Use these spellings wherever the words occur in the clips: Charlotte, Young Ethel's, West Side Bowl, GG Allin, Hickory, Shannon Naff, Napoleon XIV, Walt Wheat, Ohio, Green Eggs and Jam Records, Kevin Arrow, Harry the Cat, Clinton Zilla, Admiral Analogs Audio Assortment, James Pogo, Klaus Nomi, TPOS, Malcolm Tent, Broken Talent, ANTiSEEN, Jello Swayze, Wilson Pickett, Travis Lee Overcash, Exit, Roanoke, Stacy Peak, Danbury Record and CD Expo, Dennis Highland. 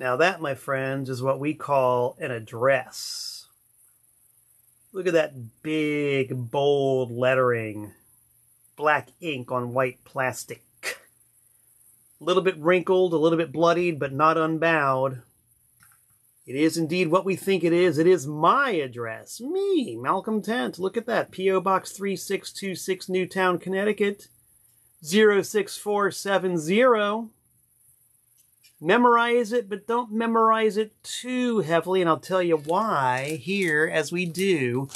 Now that, my friends, is what we call an address. Look at that big, bold lettering. Black ink on white plastic. A little bit wrinkled, a little bit bloodied, but not unbowed. It is indeed what we think it is. It is my address. Me, Malcolm Tent. Look at that. P.O. Box 3626, Newtown, Connecticut. 06470. Memorize it, but don't memorize it too heavily, and I'll tell you why here as we do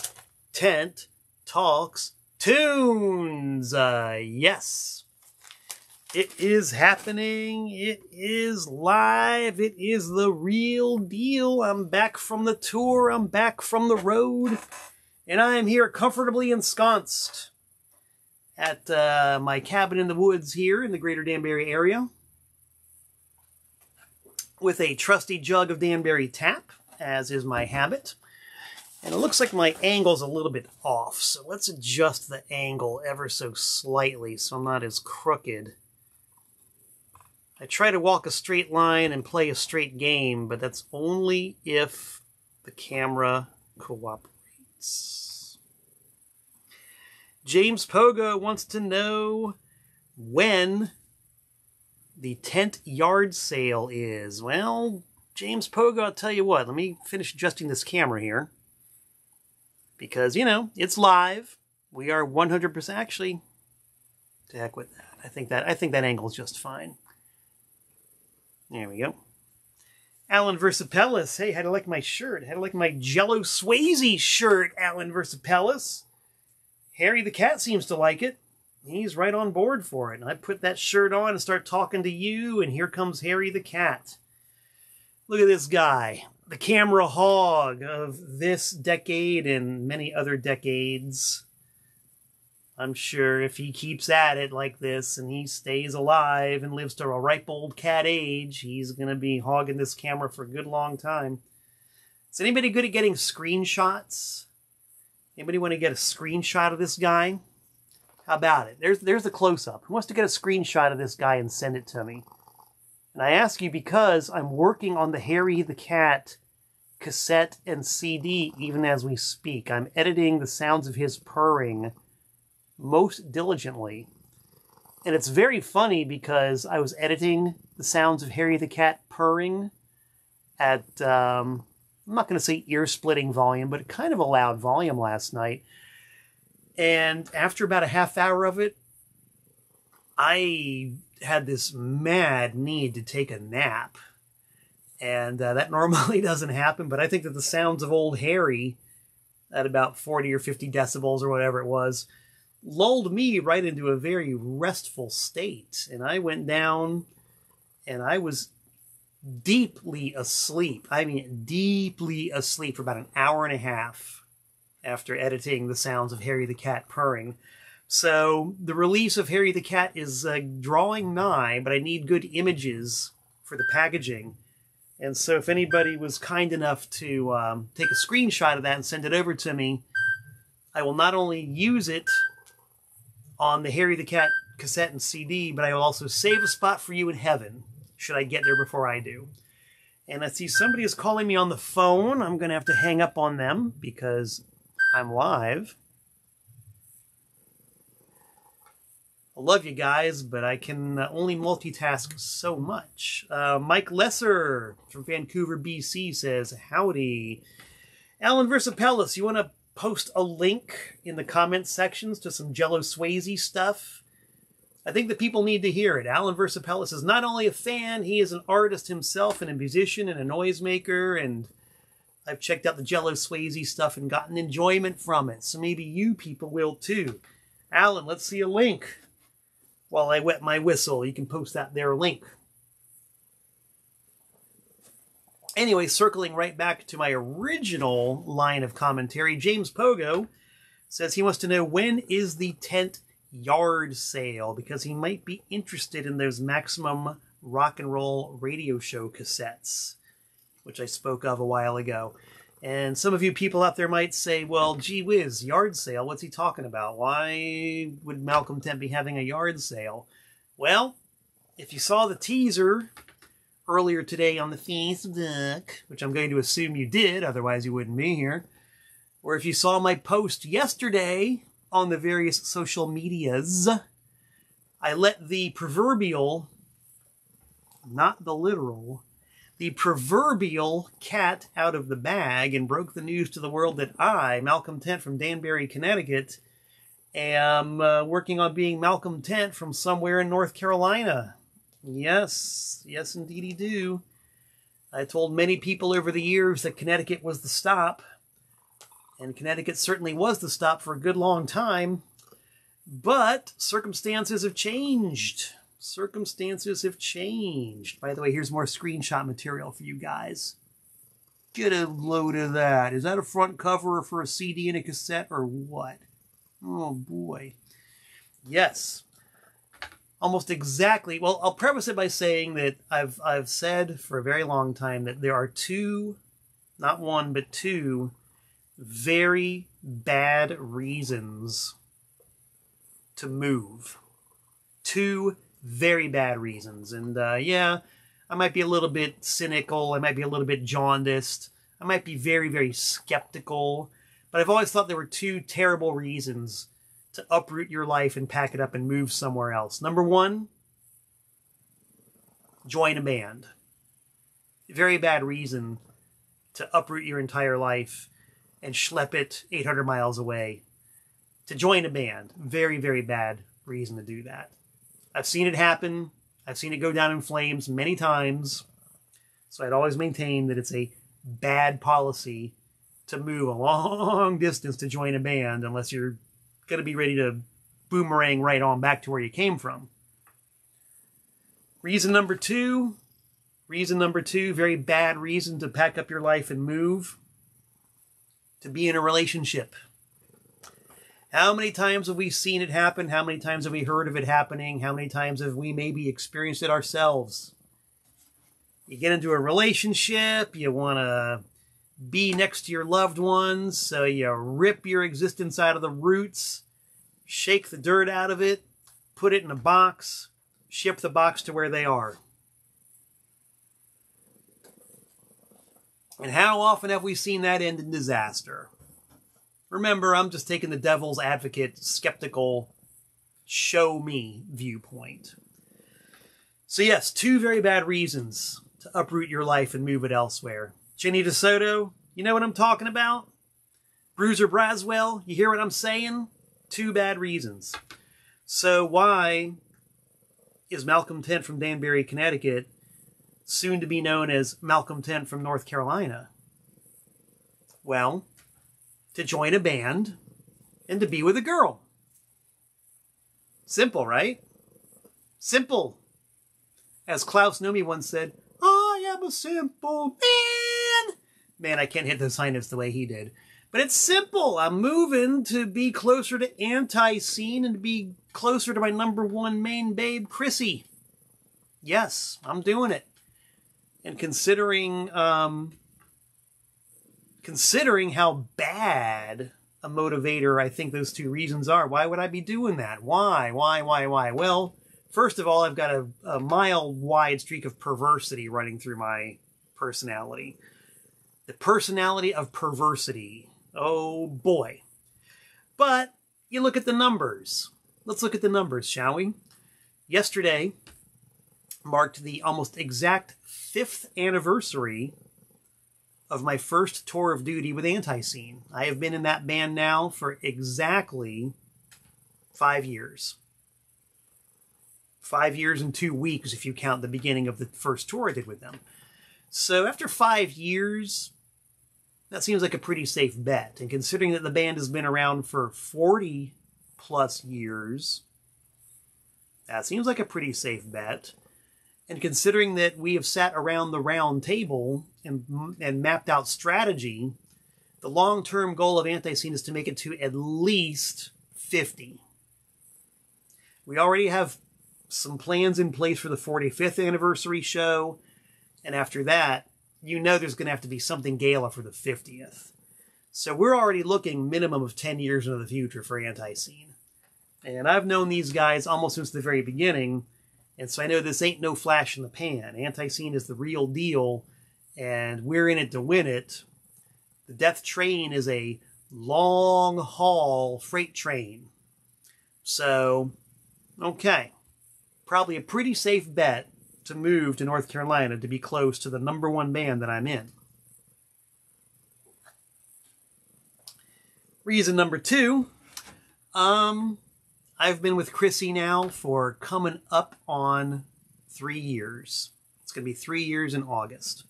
Tent Talks Tunes. Yes, it is happening. It is live. It is the real deal. I'm back from the tour. I'm back from the road, and I am here comfortably ensconced at my cabin in the woods here in the greater Danbury area, with a trusty jug of Danbury tap, as is my habit. And it looks like my angle's a little bit off, so let's adjust the angle ever so slightly so I'm not as crooked. I try to walk a straight line and play a straight game, but that's only if the camera cooperates. James Pogo wants to know when the tent yard sale is. Well, James Pogo, I'll tell you what, let me finish adjusting this camera here. Because, you know, it's live. We are 100%, actually, to heck with that. I think that angle is just fine. There we go. Alan Versapellis, hey, how'd you like my shirt? How'd you like my Jello Swayze shirt, Alan Versapellis? Harry the Cat seems to like it. He's right on board for it. And I put that shirt on and start talking to you, and here comes Harry the Cat. Look at this guy, the camera hog of this decade and many other decades. I'm sure if he keeps at it like this and he stays alive and lives to a ripe old cat age, he's going to be hogging this camera for a good long time. Is anybody good at getting screenshots? Anybody want to get a screenshot of this guy? How about it? There's the close-up. Who wants to get a screenshot of this guy and send it to me? And I ask you because I'm working on the Harry the Cat cassette and CD even as we speak. I'm editing the sounds of his purring most diligently. And it's very funny because I was editing the sounds of Harry the Cat purring at, I'm not going to say ear-splitting volume, but kind of a loud volume last night. And after about a half hour of it, I had this mad need to take a nap. And that normally doesn't happen, but I think that the sounds of old Harry at about 40 or 50 decibels or whatever it was lulled me right into a very restful state. And I went down and I was deeply asleep. I mean, deeply asleep for about an hour and a half after editing the sounds of Harry the Cat purring. So the release of Harry the Cat is drawing nigh, but I need good images for the packaging. And so if anybody was kind enough to take a screenshot of that and send it over to me, I will not only use it on the Harry the Cat cassette and CD, but I will also save a spot for you in heaven, should I get there before I do. And I see somebody is calling me on the phone. I'm going to have to hang up on them because I'm live. I love you guys, but I can only multitask so much. Mike Lesser from Vancouver, BC says, howdy. Alan Versapellis, you want to post a link in the comment sections to some Jello Swayze stuff? I think the people need to hear it. Alan Versapellis is not only a fan, he is an artist himself and a musician and a noisemaker, and I've checked out the Jello Swayze stuff and gotten enjoyment from it. So maybe you people will too. Alan, let's see a link. While I wet my whistle, you can post that there link. Anyway, circling right back to my original line of commentary, James Pogo says he wants to know when is the tent yard sale, because he might be interested in those Maximum Rock and Roll radio show cassettes, which I spoke of a while ago. And some of you people out there might say, well, gee whiz, yard sale, what's he talking about? Why would Malcolm Tent be having a yard sale? Well, if you saw the teaser earlier today on the Facebook, which I'm going to assume you did, otherwise you wouldn't be here, or if you saw my post yesterday on the various social medias, I let the proverbial, not the literal, the proverbial cat out of the bag and broke the news to the world that I, Malcolm Tent from Danbury, Connecticut, am working on being Malcolm Tent from somewhere in North Carolina. Yes, yes indeedy do. I told many people over the years that Connecticut was the stop, and Connecticut certainly was the stop for a good long time, but circumstances have changed. Circumstances have changed. By the way, here's more screenshot material for you guys. Get a load of that. Is that a front cover for a CD and a cassette or what? Oh boy. Yes. Almost exactly. Well, I'll preface it by saying that I've said for a very long time that there are two, not one, but two very bad reasons to move. Two very bad reasons. And yeah, I might be a little bit cynical. I might be a little bit jaundiced. I might be very, very skeptical. But I've always thought there were two terrible reasons to uproot your life and pack it up and move somewhere else. Number one, join a band. Very bad reason to uproot your entire life and schlep it 800 miles away. To join a band. Very, very bad reason to do that. I've seen it happen. I've seen it go down in flames many times. So I'd always maintain that it's a bad policy to move a long distance to join a band unless you're going to be ready to boomerang right on back to where you came from. Reason number two, very bad reason to pack up your life and move, to be in a relationship. How many times have we seen it happen? How many times have we heard of it happening? How many times have we maybe experienced it ourselves? You get into a relationship, you want to be next to your loved ones, so you rip your existence out of the roots, shake the dirt out of it, put it in a box, ship the box to where they are. And how often have we seen that end in disaster? Remember, I'm just taking the devil's advocate, skeptical, show me viewpoint. So yes, two very bad reasons to uproot your life and move it elsewhere. Jenny DeSoto, you know what I'm talking about? Bruiser Braswell, you hear what I'm saying? Two bad reasons. So why is Malcolm Tent from Danbury, Connecticut, soon to be known as Malcolm Tent from North Carolina? Well, to join a band and to be with a girl. Simple, right? Simple. As Klaus Nomi once said, I am a simple man. Man, I can't hit those high notes the way he did. But it's simple. I'm moving to be closer to ANTiSEEN and to be closer to my #1 main babe, Chrissy. Yes, I'm doing it. And considering how bad a motivator I think those two reasons are, why would I be doing that? Why? Well, first of all, I've got a mile-wide streak of perversity running through my personality. The personality of perversity. Oh boy. But you look at the numbers. Let's look at the numbers, shall we? Yesterday marked the almost exact 5th anniversary of my first tour of duty with ANTiSEEN. I have been in that band now for exactly 5 years. 5 years and 2 weeks if you count the beginning of the first tour I did with them. So after 5 years, that seems like a pretty safe bet. And considering that the band has been around for 40-plus years, that seems like a pretty safe bet. And considering that we have sat around the round table and mapped out strategy, the long-term goal of ANTiSEEN is to make it to at least 50. We already have some plans in place for the 45th anniversary show. And after that, you know there's going to have to be something gala for the 50th. So we're already looking minimum of 10 years into the future for ANTiSEEN. And I've known these guys almost since the very beginning. And so I know this ain't no flash in the pan. ANTiSEEN is the real deal, and we're in it to win it. The Death Train is a long-haul freight train. So, okay. Probably a pretty safe bet to move to North Carolina to be close to the number one band that I'm in. Reason number two, I've been with Chrissy now for coming up on 3 years. It's going to be 3 years in August.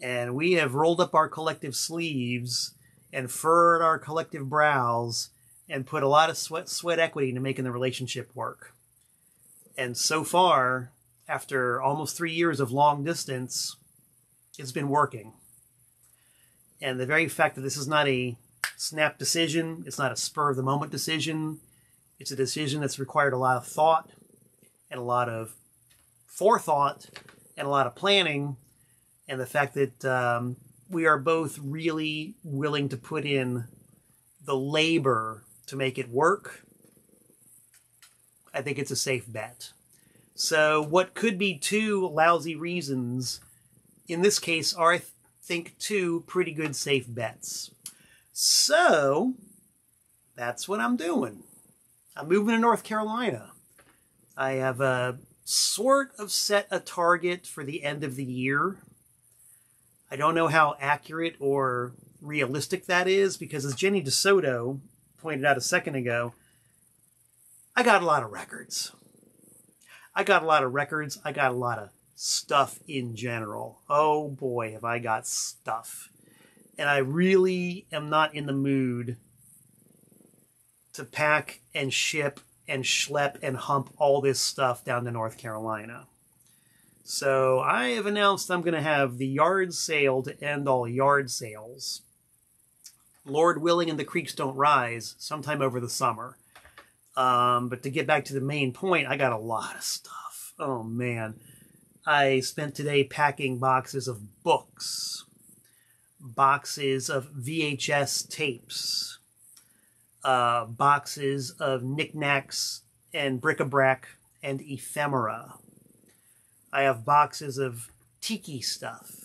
And we have rolled up our collective sleeves and furrowed our collective brows and put a lot of sweat equity into making the relationship work. And so far, after almost 3 years of long distance, it's been working. And the very fact that this is not a snap decision, it's not a spur-of-the-moment decision, it's a decision that's required a lot of thought and a lot of forethought and a lot of planning, and the fact that we are both really willing to put in the labor to make it work, I think it's a safe bet. So what could be two lousy reasons, in this case, are, I think, two pretty good safe bets. So, that's what I'm doing. I'm moving to North Carolina. I have sort of set a target for the end of the year. I don't know how accurate or realistic that is, because as Jenny DeSoto pointed out a second ago, I got a lot of records. I got a lot of stuff in general. Oh boy, have I got stuff. And I really am not in the mood to pack and ship and schlep and hump all this stuff down to North Carolina. So I have announced I'm going to have the yard sale to end all yard sales, Lord willing, and the creeks don't rise, sometime over the summer. But to get back to the main point, I got a lot of stuff. Oh man, I spent today packing boxes of books, boxes of VHS tapes, boxes of knickknacks and bric-a-brac and ephemera. I have boxes of tiki stuff.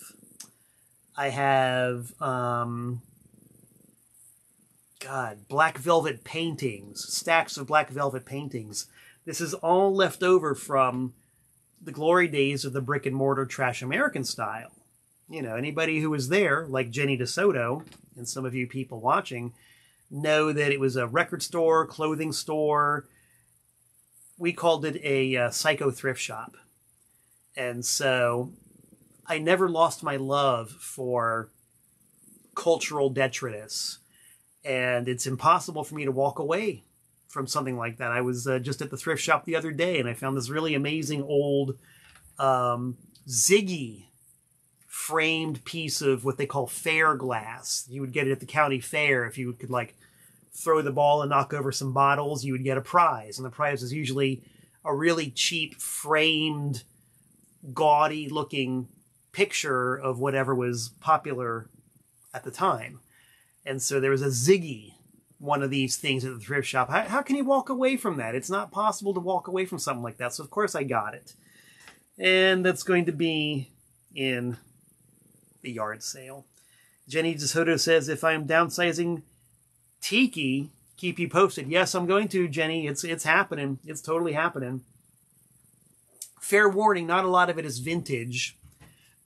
I have, black velvet paintings, stacks of black velvet paintings. This is all left over from the glory days of the brick and mortar Trash American Style. You know, anybody who was there, like Jenny DeSoto, and some of you people watching, know that it was a record store, clothing store. We called it a psycho thrift shop. And so I never lost my love for cultural detritus. And it's impossible for me to walk away from something like that. I was just at the thrift shop the other day, and I found this really amazing old Ziggy framed piece of what they call fair glass. You would get it at the county fair. If you could like throw the ball and knock over some bottles, you would get a prize. And the prize is usually a really cheap framed, gaudy looking picture of whatever was popular at the time. And so there was a Ziggy, one of these things at the thrift shop. How can you walk away from that? It's not possible to walk away from something like that. So of course I got it. And that's going to be in the yard sale. Jenny DeSoto says, if I'm downsizing tiki, keep you posted. Yes, I'm going to, Jenny. It's happening. It's totally happening. Fair warning, not a lot of it is vintage,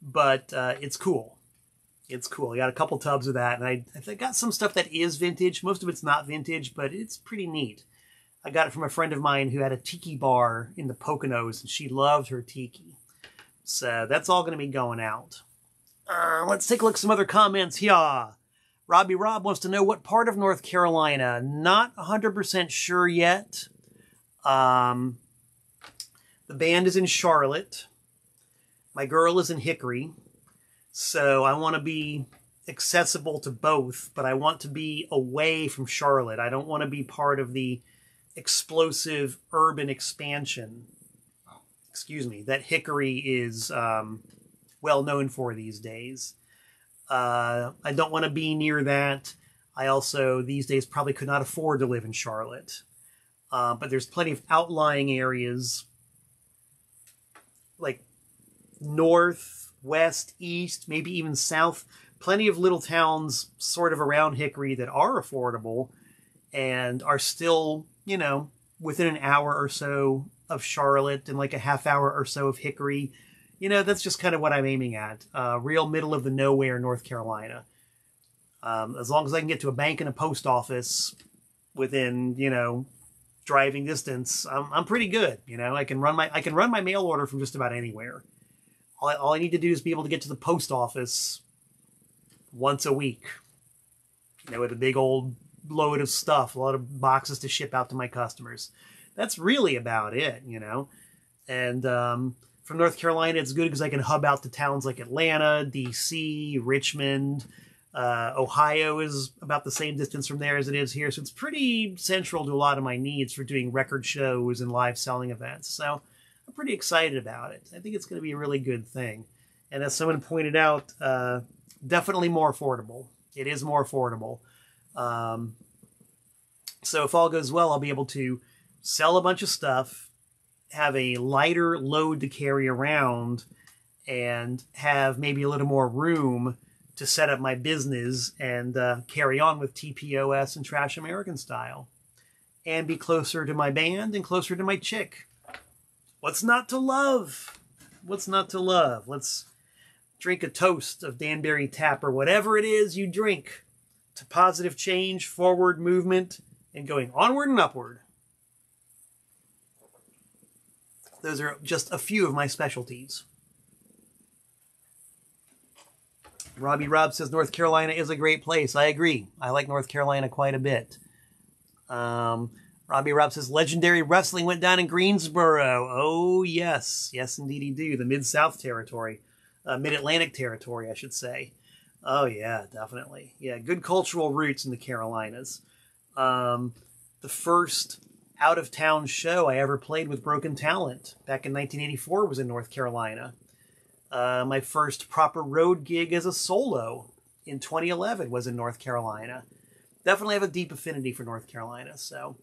but it's cool. It's cool. I got a couple tubs of that, and I got some stuff that is vintage. Most of it's not vintage, but it's pretty neat. I got it from a friend of mine who had a tiki bar in the Poconos, and she loved her tiki. So that's all going to be going out. Let's take a look at some other comments here. Robbie Rob wants to know what part of North Carolina. Not 100% sure yet. The band is in Charlotte. My girl is in Hickory. So I want to be accessible to both, but I want to be away from Charlotte. I don't want to be part of the explosive urban expansion, excuse me, that Hickory is well known for these days. I don't want to be near that. I also, these days, probably could not afford to live in Charlotte. But there's plenty of outlying areas north, west, east, maybe even south. Plenty of little towns sort of around Hickory that are affordable and are still, you know, within an hour or so of Charlotte and like a half hour or so of Hickory. You know, that's just kind of what I'm aiming at. Real middle of the nowhere, North Carolina. As long as I can get to a bank and a post office within, you know, driving distance, I'm pretty good. You know, I can run my mail order from just about anywhere. All I need to do is be able to get to the post office once a week, you know, with a big old load of stuff, a lot of boxes to ship out to my customers. That's really about it, you know. And from North Carolina, it's good because I can hub out to towns like Atlanta, D.C., Richmond. Ohio is about the same distance from there as it is here, so it's pretty central to a lot of my needs for doing record shows and live selling events. So I'm pretty excited about it. I think it's going to be a really good thing. And as someone pointed out, definitely more affordable. It is more affordable. So if all goes well, I'll be able to sell a bunch of stuff, have a lighter load to carry around, and have maybe a little more room to set up my business and carry on with TPOS and Trash American Style, and be closer to my band and closer to my chick. What's not to love? What's not to love? Let's drink a toast of Danbury Tap or whatever it is you drink to positive change, forward movement, and going onward and upward. Those are just a few of my specialties. Robbie Rob says, North Carolina is a great place. I agree. I like North Carolina quite a bit. Robbie Rob says, legendary wrestling went down in Greensboro. Oh, yes. Yes, indeed he do. The Mid-South territory. Mid-Atlantic territory, I should say. Oh, yeah, definitely. Yeah, good cultural roots in the Carolinas. The first out-of-town show I ever played with Broken Talent back in 1984 was in North Carolina. My first proper road gig as a solo in 2011 was in North Carolina. Definitely have a deep affinity for North Carolina. So,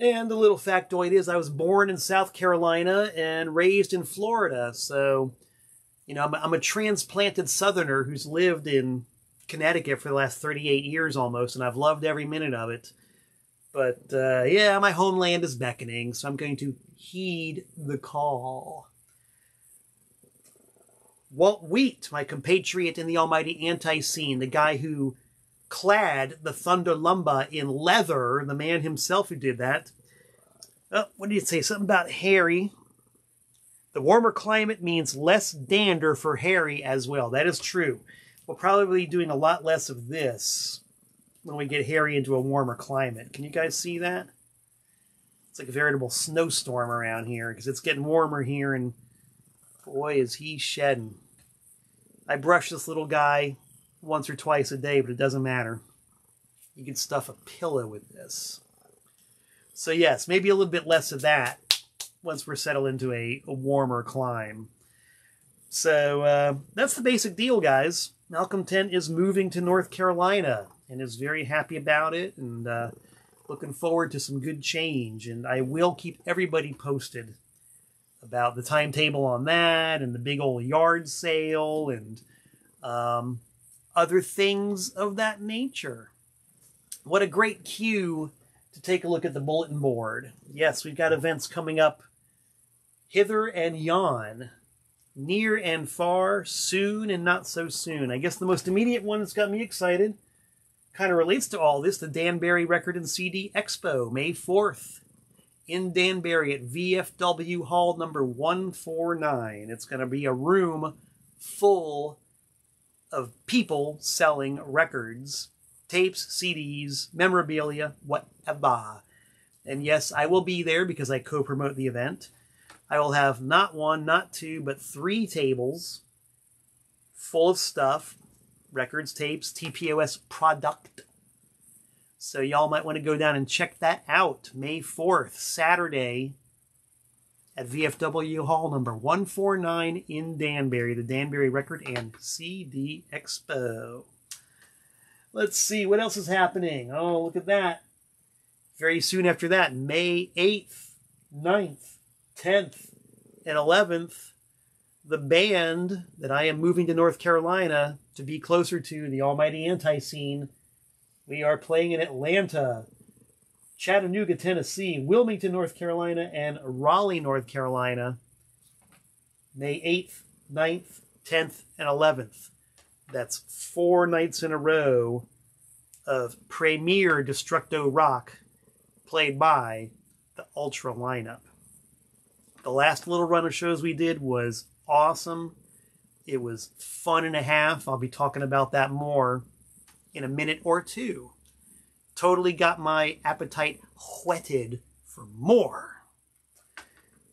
and the little factoid is I was born in South Carolina and raised in Florida. So, you know, I'm a transplanted Southerner who's lived in Connecticut for the last 38 years almost, and I've loved every minute of it. But, yeah, my homeland is beckoning, so I'm going to heed the call. Walt Wheat, my compatriot in the almighty ANTiSEEN, the guy who clad the Thunder Lumba in leather, the man himself who did that. Oh, what did he say? Something about Harry. The warmer climate means less dander for Harry as well. That is true. We'll probably be doing a lot less of this when we get Harry into a warmer climate. Can you guys see that? It's like a veritable snowstorm around here because it's getting warmer here and boy, is he shedding. I brush this little guy once or twice a day, but it doesn't matter. You can stuff a pillow with this. So yes, maybe a little bit less of that once we're settled into a warmer climb. So that's the basic deal, guys. Malcolm Tent is moving to North Carolina and is very happy about it and looking forward to some good change. And I will keep everybody posted about the timetable on that and the big old yard sale and other things of that nature. What a great cue to take a look at the bulletin board. Yes, we've got events coming up hither and yon, near and far, soon and not so soon. I guess the most immediate one that's got me excited kind of relates to all this, the Danbury Record and CD Expo, May 4th. In Danbury at VFW Hall number 149. It's going to be a room full of people selling records, tapes, CDs, memorabilia, whatever. And yes, I will be there because I co-promote the event. I will have not one, not two, but three tables full of stuff, records, tapes, TPOS product. So y'all might want to go down and check that out. May 4th, Saturday at VFW Hall number 149 in Danbury, the Danbury Record and CD Expo. Let's see, what else is happening? Oh, look at that. Very soon after that, May 8th, 9th, 10th, and 11th, the band that I am moving to North Carolina to be closer to, the almighty ANTiSEEN. We are playing in Atlanta, Chattanooga, Tennessee, Wilmington, North Carolina, and Raleigh, North Carolina, May 8th, 9th, 10th, and 11th. That's 4 nights in a row of premier destructo rock played by the Ultra lineup. The last little run of shows we did was awesome. It was fun and a half. I'll be talking about that more in a minute or two. Totally got my appetite whetted for more.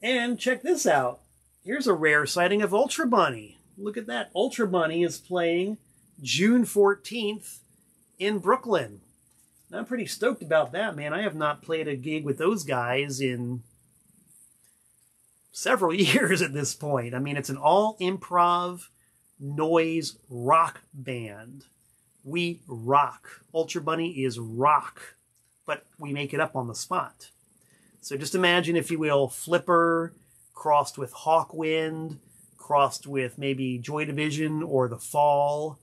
And check this out. Here's a rare sighting of Ultra Bunny. Look at that. Ultra Bunny is playing June 14th in Brooklyn. And I'm pretty stoked about that, man. I have not played a gig with those guys in several years at this point. I mean, it's an all-improv noise rock band. We rock. Ultra Bunny is rock, but we make it up on the spot. So just imagine, if you will, Flipper crossed with Hawkwind, crossed with maybe Joy Division or The Fall.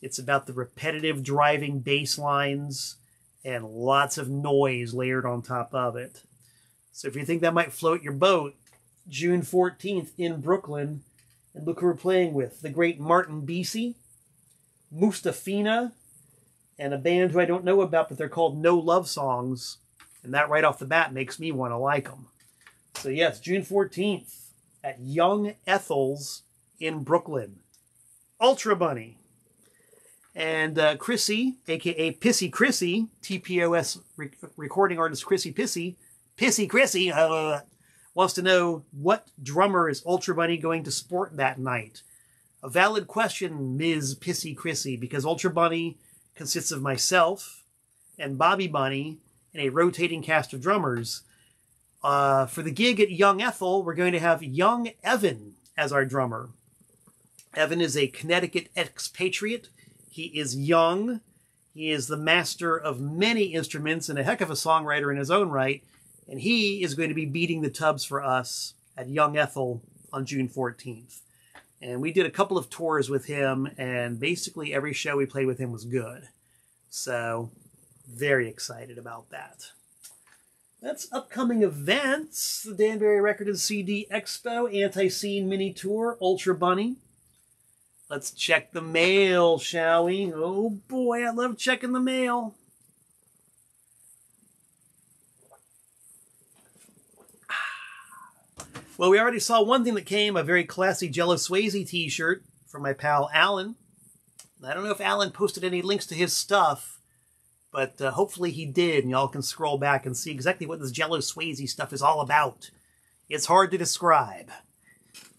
It's about the repetitive driving bass lines and lots of noise layered on top of it. So if you think that might float your boat, June 14th in Brooklyn. And look who we're playing with. The great Martin Beesey, Mustafina, and a band who I don't know about, but they're called No Love Songs. And that right off the bat makes me want to like them. So yes, June 14th at Young Ethel's in Brooklyn. Ultra Bunny. And Chrissy, a.k.a. Pissy Chrissy, TPOS recording artist Chrissy Pissy, wants to know, what drummer is Ultra Bunny going to sport that night? A valid question, Ms. Pissy Chrissy, because Ultra Bunny consists of myself and Bobby Bunny and a rotating cast of drummers. For the gig at Young Ethel, we're going to have young Evan as our drummer. Evan is a Connecticut expatriate. He is young. He is the master of many instruments and a heck of a songwriter in his own right. And he is going to be beating the tubs for us at Young Ethel on June 14th. And we did a couple of tours with him, and basically every show we played with him was good. So, very excited about that. That's upcoming events. The Danbury Record and CD Expo, ANTiSEEN Mini Tour, Ultra Bunny. Let's check the mail, shall we? Oh boy, I love checking the mail. Well, we already saw one thing that came, a very classy Jello Swayze t-shirt from my pal Alan. I don't know if Alan posted any links to his stuff, but hopefully he did, and y'all can scroll back and see exactly what this Jello Swayze stuff is all about. It's hard to describe,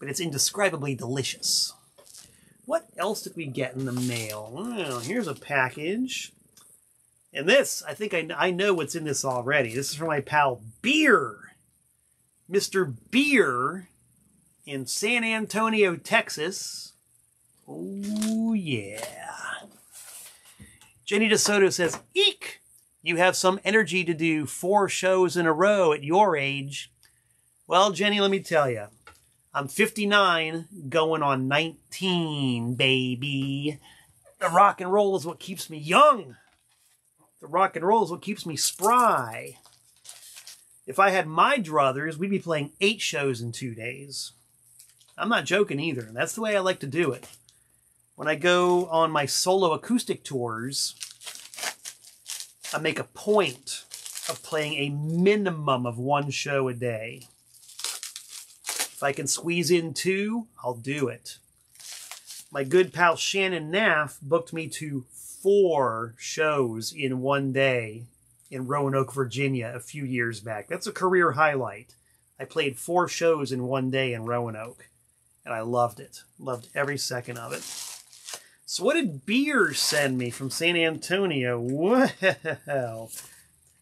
but it's indescribably delicious. What else did we get in the mail? Oh, here's a package. And this, I think I know what's in this already. This is from my pal Beer. Mr. Beer in San Antonio, Texas. Oh, yeah. Jenny DeSoto says, eek! You have some energy to do 4 shows in a row at your age. Well, Jenny, let me tell you. I'm 59, going on 19, baby. The rock and roll is what keeps me young. The rock and roll is what keeps me spry. If I had my druthers, we'd be playing 8 shows in 2 days. I'm not joking either. That's the way I like to do it. When I go on my solo acoustic tours, I make a point of playing a minimum of 1 show a day. If I can squeeze in 2, I'll do it. My good pal Shannon Naff booked me to 4 shows in 1 day in Roanoke, Virginia, a few years back. That's a career highlight. I played 4 shows in 1 day in Roanoke, and I loved it. Loved every second of it. So what did Beer send me from San Antonio? Well,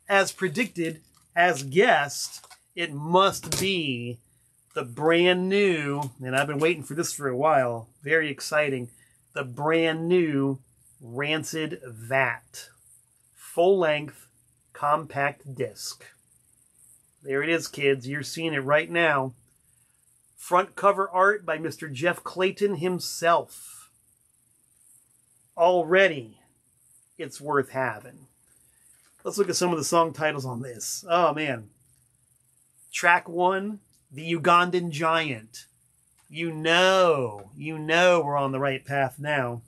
as predicted, as guessed, it must be the brand new, and I've been waiting for this for a while, very exciting, the brand new Rancid Vat. Full-length compact disc. There it is, kids. You're seeing it right now. Front cover art by Mr. Jeff Clayton himself. Already, it's worth having. Let's look at some of the song titles on this. Oh, man. Track 1, The Ugandan Giant. You know we're on the right path now.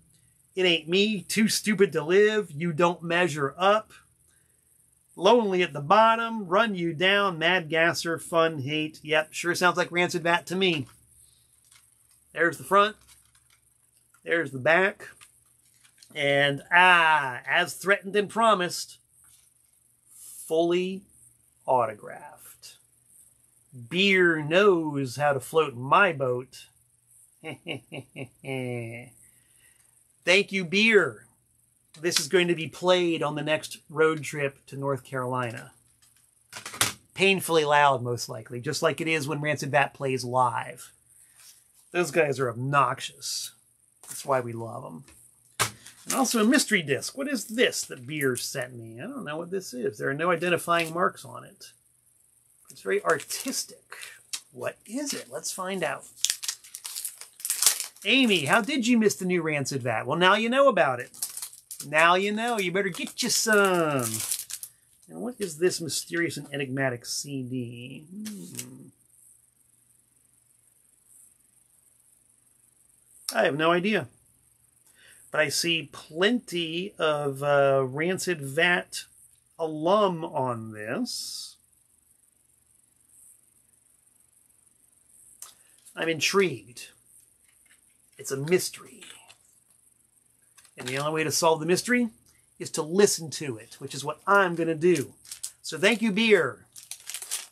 It Ain't Me, Too Stupid to Live, You Don't Measure Up. Lonely at the Bottom, Run You Down, Mad Gasser, Fun, Hate. Yep, sure sounds like Rancid Vat to me. There's the front. There's the back. And, as threatened and promised, fully autographed. Beer knows how to float my boat. Thank you, beer. This is going to be played on the next road trip to North Carolina. Painfully loud, most likely, just like it is when Rancid Vat plays live. Those guys are obnoxious. That's why we love them. And also a mystery disc. What is this that Beer sent me? I don't know what this is. There are no identifying marks on it. It's very artistic. What is it? Let's find out. Amy, how did you miss the new Rancid Vat? Well, now you know about it. Now you know. You better get you some. And what is this mysterious and enigmatic CD? I have no idea. But I see plenty of Rancid Vat alum on this. I'm intrigued. It's a mystery. And the only way to solve the mystery is to listen to it, which is what I'm going to do. So thank you, Beer.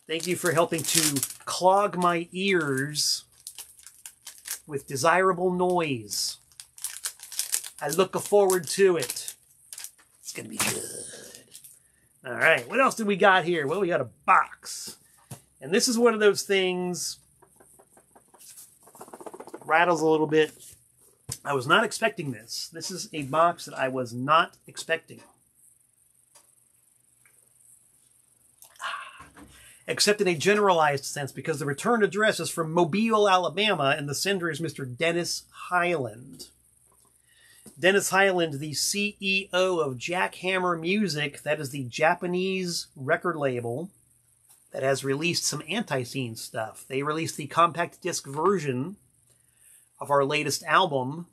Thank you for helping to clog my ears with desirable noise. I look forward to it. It's going to be good. All right, what else did we got here? Well, we got a box. And this is one of those things, rattles a little bit. I was not expecting this. This is a box that I was not expecting. Except in a generalized sense, because the return address is from Mobile, Alabama, and the sender is Mr. Dennis Highland. Dennis Highland, the CEO of Jackhammer Music, that is the Japanese record label that has released some ANTiSEEN stuff. They released the compact disc version of our latest album,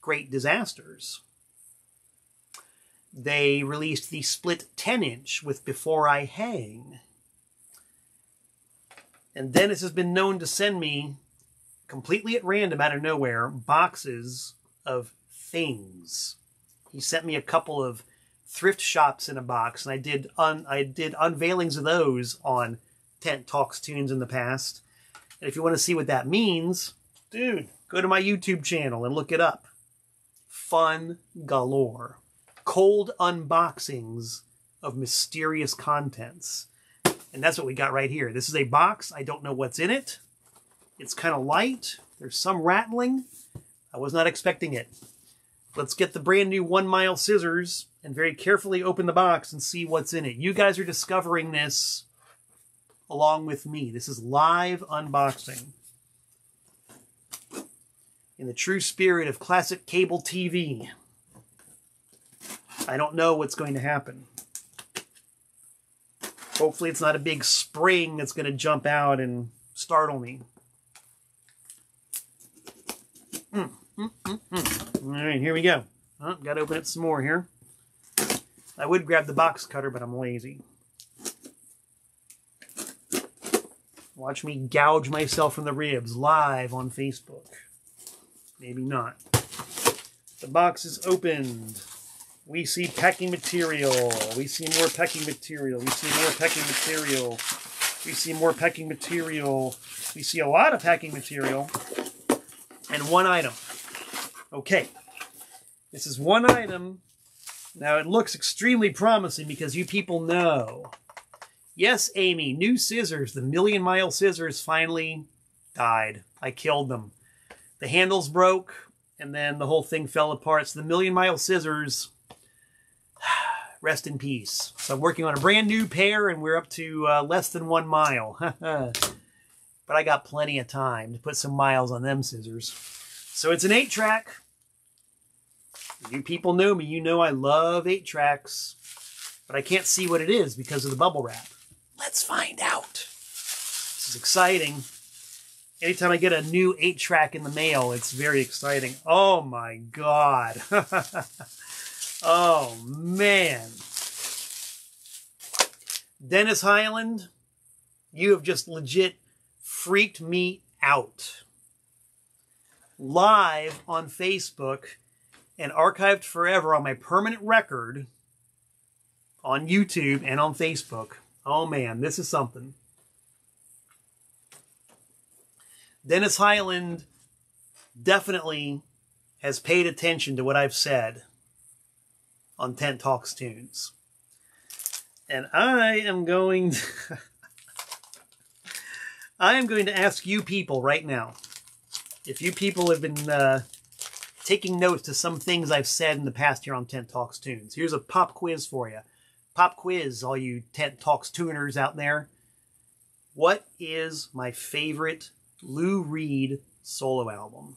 Great Disasters. They released the split 10-inch with Before I Hang. And Dennis has been known to send me, completely at random out of nowhere, boxes of things. He sent me a couple of thrift shops in a box, and I did unveilings of those on Tent Talks Tunes in the past. And if you want to see what that means, dude, go to my YouTube channel and look it up. Fun galore. Cold unboxings of mysterious contents. And that's what we got right here. This is a box. I don't know what's in it. It's kind of light. There's some rattling. I was not expecting it. Let's get the brand new 1 mile scissors and very carefully open the box and see what's in it. You guys are discovering this along with me. This is live unboxing. In the true spirit of classic cable TV, I don't know what's going to happen. Hopefully it's not a big spring that's going to jump out and startle me. All right, here we go. Oh, got to open it some more here. I would grab the box cutter, but I'm lazy. Watch me gouge myself in the ribs live on Facebook. Maybe not. The box is opened. We see packing material. We see more packing material. We see more packing material. We see more packing material. We see a lot of packing material. And one item. Okay. This is one item. Now it looks extremely promising because you people know. Yes, Amy, new scissors. The Million Mile Scissors finally died. I killed them. The handles broke, and then the whole thing fell apart. So the Million Mile Scissors, rest in peace. So I'm working on a brand new pair, and we're up to less than 1 mile. But but I got plenty of time to put some miles on them scissors. So it's an 8-track. You people know me. You know I love 8-tracks, but I can't see what it is because of the bubble wrap. Let's find out. This is exciting. Anytime I get a new 8-track in the mail, it's very exciting. Oh my God. Oh man. Dennis Highland, you have just legit freaked me out. Live on Facebook and archived forever on my permanent record on YouTube and on Facebook. Oh man, this is something. Dennis Highland definitely has paid attention to what I've said on Tent Talks Tunes. And I am going to ask you people right now, if you people have been taking notes to some things I've said in the past here on Tent Talks Tunes. Here's a pop quiz for you. Pop quiz, all you Tent Talks tuners out there. What is my favorite Lou Reed solo album?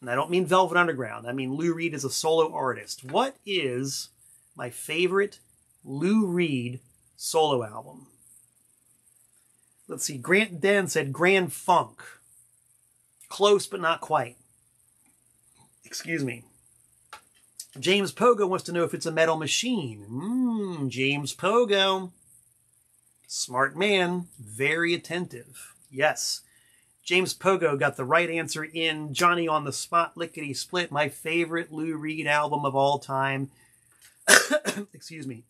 And I don't mean Velvet Underground. I mean Lou Reed is a solo artist. What is my favorite Lou Reed solo album? Let's see. Grant Den said Grand Funk. Close, but not quite. Excuse me. James Pogo wants to know if it's a metal machine. James Pogo. Smart man. Very attentive. Yes. James Pogo got the right answer in Johnny on the Spot, Lickety Split, my favorite Lou Reed album of all time. Excuse me.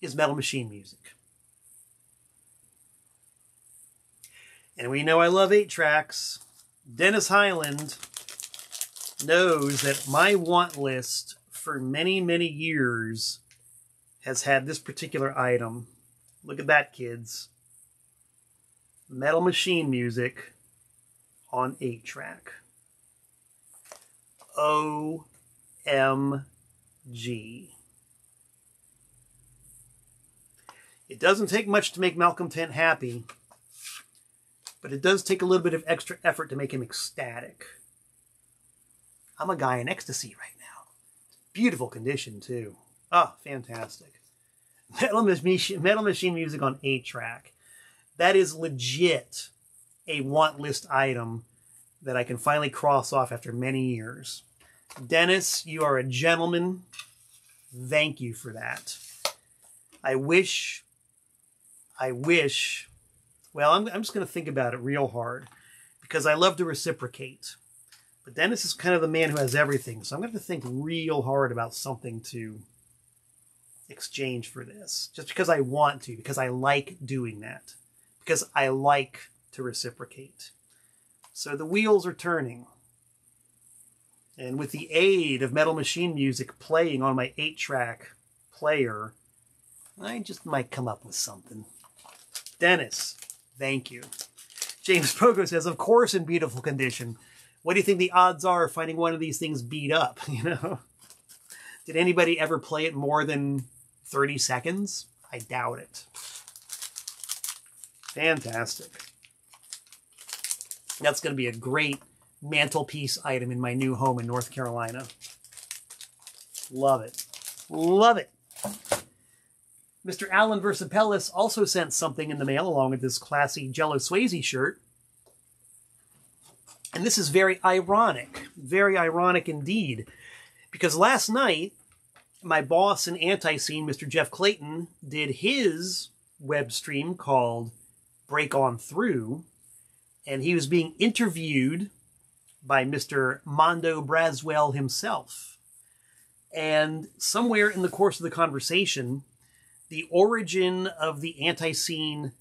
Is metal machine music. And we know I love 8-tracks. Dennis Highland knows that my want list for many, many years has had this particular item. Look at that, kids. Metal machine music on 8-track. OMG. It doesn't take much to make Malcolm Tent happy, but it does take a little bit of extra effort to make him ecstatic. I'm a guy in ecstasy right now. Beautiful condition, too. Oh, fantastic. Metal machine music on 8-track. That is legit a want list item that I can finally cross off after many years. Dennis, you are a gentleman. Thank you for that. I wish, well, I'm just going to think about it real hard because I love to reciprocate. But Dennis is kind of the man who has everything. So I'm going to think real hard about something to exchange for this. Just because I want to, because I like doing that. Because I like to reciprocate. So the wheels are turning. And with the aid of metal machine music playing on my 8-track player, I just might come up with something. Dennis, thank you. James Pogo says, of course in beautiful condition. What do you think the odds are of finding one of these things beat up, you know? Did anybody ever play it more than 30 seconds? I doubt it. Fantastic. That's going to be a great mantelpiece item in my new home in North Carolina. Love it. Love it. Mr. Alan Versapellis also sent something in the mail along with this classy Jello Swayze shirt. And this is very ironic. Very ironic indeed. Because last night, my boss in ANTiSEEN, Mr. Jeff Clayton, did his web stream called Break On Through. And he was being interviewed by Mr. Mondo Braswell himself. And somewhere in the course of the conversation, the origin of the ANTiSEEN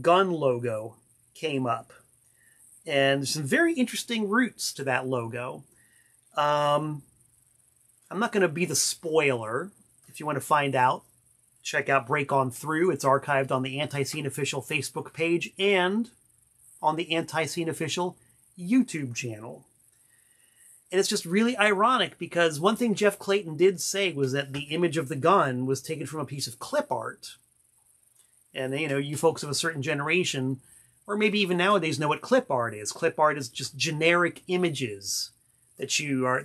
gun logo came up. And there's some very interesting roots to that logo. I'm not going to be the spoiler. If you want to find out, check out Break On Through. It's archived on the ANTiSEEN official Facebook page and on the ANTiSEEN official YouTube channel. And it's just really ironic because one thing Jeff Clayton did say was that the image of the gun was taken from a piece of clip art. And, you know, you folks of a certain generation or maybe even nowadays know what clip art is. Clip art is just generic images that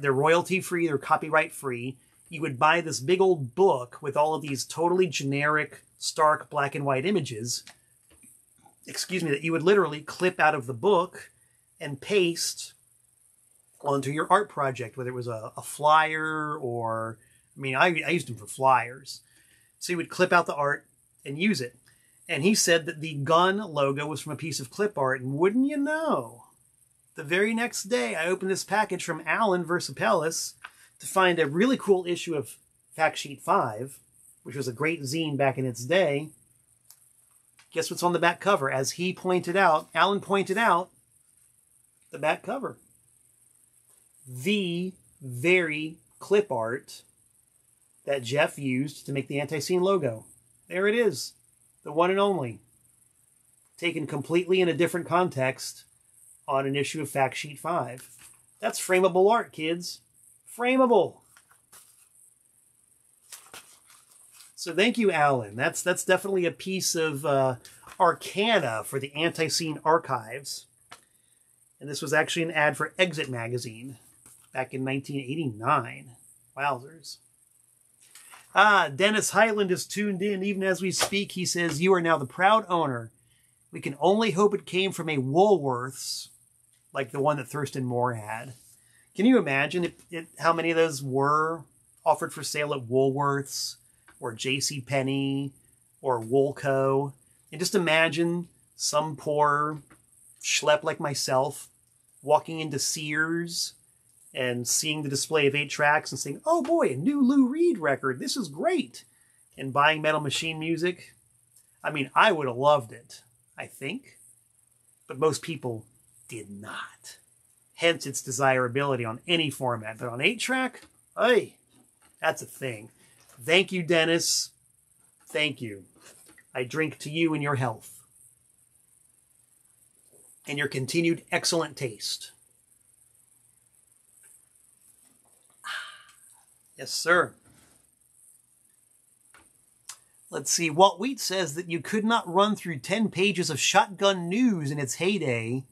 they're royalty free, they're copyright free. You would buy this big old book with all of these totally generic, stark black and white images, excuse me, that you would literally clip out of the book and paste onto your art project, whether it was a flyer or, I mean, I used them for flyers. So you would clip out the art and use it. And he said that the gun logo was from a piece of clip art. And wouldn't you know, the very next day I opened this package from Alan Versapellis to find a really cool issue of Fact Sheet 5, which was a great zine back in its day. Guess what's on the back cover? As he pointed out, Alan pointed out, the back cover. The very clip art that Jeff used to make the ANTiSEEN logo. There it is. The one and only. Taken completely in a different context on an issue of Fact Sheet 5. That's frameable art, kids. Frameable. So thank you, Alan. That's definitely a piece of arcana for the ANTiSEEN archives. And this was actually an ad for Exit magazine back in 1989. Wowzers. Ah, Dennis Highland is tuned in even as we speak. He says, "You are now the proud owner. We can only hope it came from a Woolworths like the one that Thurston Moore had." Can you imagine how many of those were offered for sale at Woolworths or JCPenney or Woolco? And just imagine some poor schlep like myself walking into Sears and seeing the display of 8 tracks and saying, "Oh boy, a new Lou Reed record. This is great." And buying Metal Machine Music. I mean, I would have loved it, I think. But most people did not. Hence its desirability on any format. But on 8-track, hey, that's a thing. Thank you, Dennis. Thank you. I drink to you and your health. And your continued excellent taste. Yes, sir. Let's see. Walt Wheat says that you could not run through 10 pages of Shotgun News in its heyday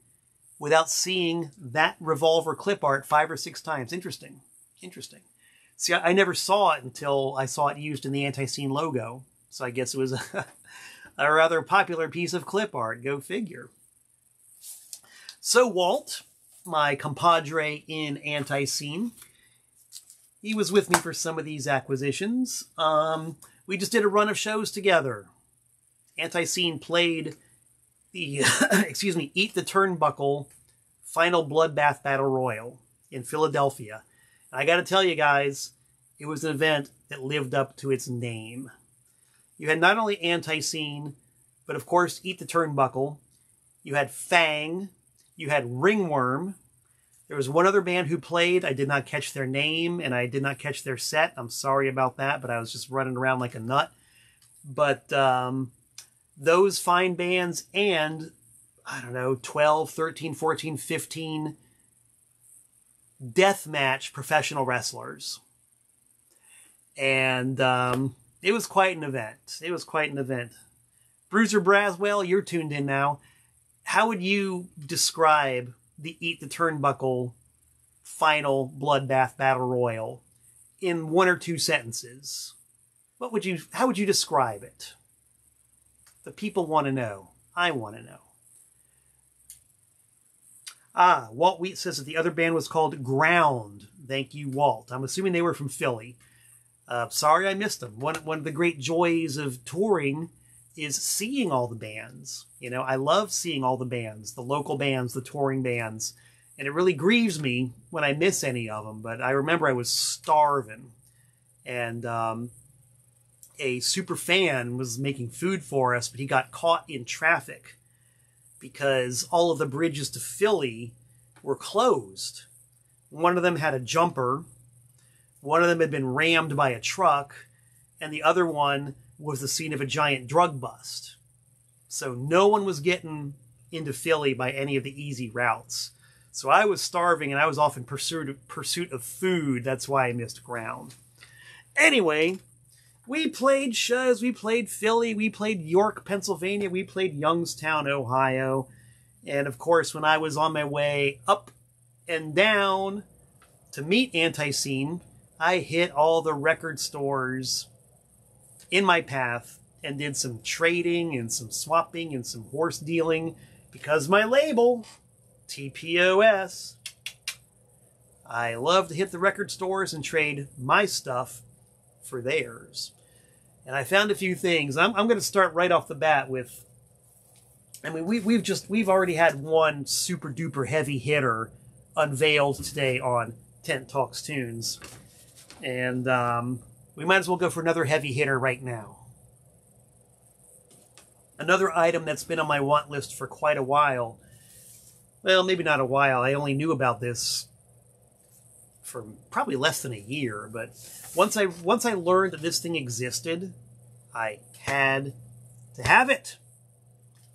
without seeing that revolver clip art 5 or 6 times. Interesting. Interesting. See, I never saw it until I saw it used in the ANTiSEEN logo. So I guess it was a rather popular piece of clip art. Go figure. So Walt, my compadre in ANTiSEEN, he was with me for some of these acquisitions. We just did a run of shows together. ANTiSEEN played the, excuse me, Eat the Turnbuckle Final Bloodbath Battle Royal in Philadelphia. And I got to tell you guys, it was an event that lived up to its name. You had not only ANTiSEEN, but of course, Eat the Turnbuckle. You had Fang. You had Ringworm. There was one other band who played. I did not catch their name, and I did not catch their set. I'm sorry about that, but I was just running around like a nut. But those fine bands and, I don't know, 12, 13, 14, 15 deathmatch professional wrestlers. And it was quite an event. It was quite an event. Bruiser Braswell, you're tuned in now. How would you describe the Eat the Turnbuckle Final Bloodbath Battle Royal in 1 or 2 sentences? What would you, how would you describe it? The people want to know. I want to know. Ah, Walt Wheat says that the other band was called Ground. Thank you, Walt. I'm assuming they were from Philly. Sorry I missed them. One of the great joys of touring is seeing all the bands. You know, I love seeing all the bands, the local bands, the touring bands. And it really grieves me when I miss any of them. But I remember I was starving. And a super fan was making food for us, but he got caught in traffic because all of the bridges to Philly were closed. One of them had a jumper. One of them had been rammed by a truck. And the other one was the scene of a giant drug bust. So no one was getting into Philly by any of the easy routes. So I was starving and I was off in pursuit of food. That's why I missed Ground. Anyway, We played shows. We played Philly. We played York, Pennsylvania. We played Youngstown, Ohio. And of course, when I was on my way up and down to meet ANTiSEEN, I hit all the record stores in my path and did some trading and some swapping and some horse dealing, because my label, TPOS, I love to hit the record stores and trade my stuff for theirs. And I found a few things. I'm going to start right off the bat with, I mean, we've already had one super duper heavy hitter unveiled today on Tent Talks Tunes, and we might as well go for another heavy hitter right now. Another item that's been on my want list for quite a while. Well, maybe not a while. I only knew about this for probably less than a year, but once I learned that this thing existed, I had to have it.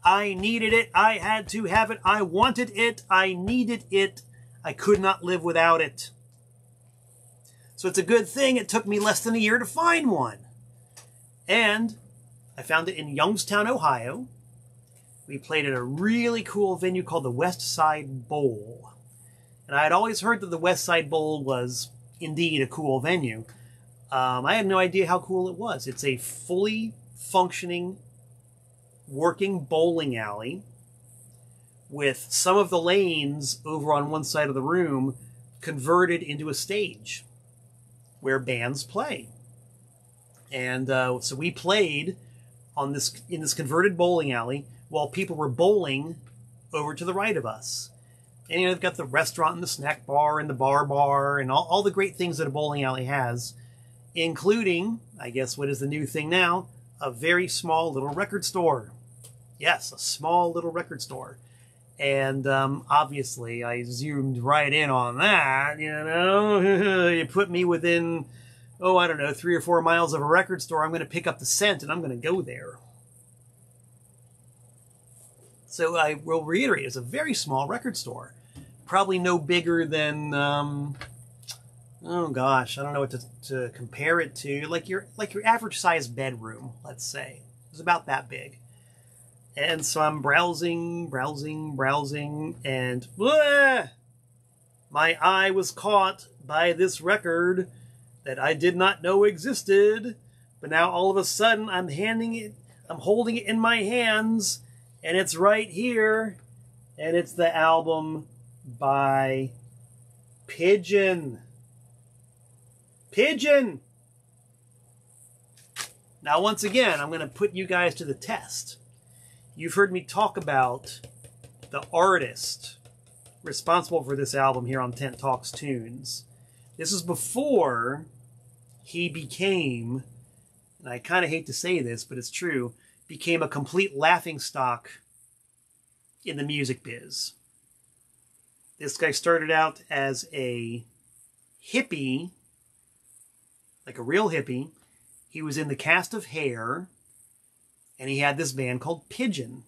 I needed it. I had to have it. I wanted it. I needed it. I could not live without it. So it's a good thing it took me less than a year to find one. And I found it in Youngstown, Ohio. We played at a really cool venue called the West Side Bowl. And I had always heard that the West Side Bowl was indeed a cool venue. I had no idea how cool it was. It's a fully functioning, working bowling alley with some of the lanes over on one side of the room converted into a stage where bands play. And so we played on this, in this converted bowling alley, while people were bowling over to the right of us. And you know, they've got the restaurant and the snack bar and the bar and all the great things that a bowling alley has, including, I guess what is the new thing now, a very small little record store. Yes, a small little record store. And obviously I zoomed right in on that, you know. You put me within, oh, I don't know, 3 or 4 miles of a record store, I'm going to pick up the scent and I'm going to go there. So I will reiterate, it's a very small record store. Probably no bigger than, oh gosh, I don't know what to compare it to. Like your average size bedroom, let's say. It's about that big. And so I'm browsing, and my eye was caught by this record that I did not know existed, but now all of a sudden I'm holding it in my hands, and it's right here, and it's the album by Pidgeon. Pidgeon! Now once again, I'm going to put you guys to the test. You've heard me talk about the artist responsible for this album here on Tent Talks Tunes. This is before he became, and I kind of hate to say this, but it's true, became a complete laughingstock in the music biz. This guy started out as a hippie, like a real hippie. He was in the cast of Hair, and he had this band called Pidgeon.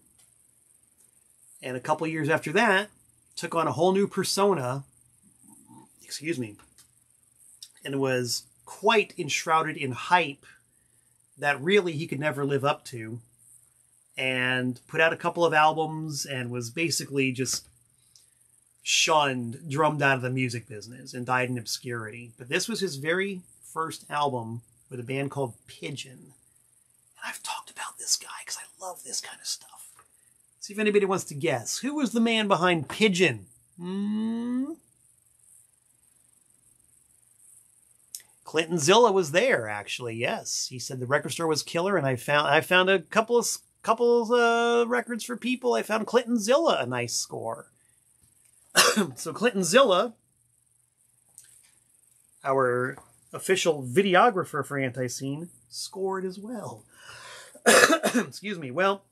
And a couple years after that, took on a whole new persona, excuse me, and was quite enshrouded in hype that really he could never live up to, and put out a couple of albums and was basically just shunned, drummed out of the music business, and died in obscurity. But this was his very first album with a band called Pidgeon. I've talked about this guy because I love this kind of stuff. See if anybody wants to guess. Who was the man behind Pidgeon? Clinton Zilla was there, actually. Yes, he said the record store was killer, and I found a couple of records for people. I found Clinton Zilla a nice score. So Clinton Zilla, our official videographer for ANTiSEEN, scored as well. Excuse me. Well,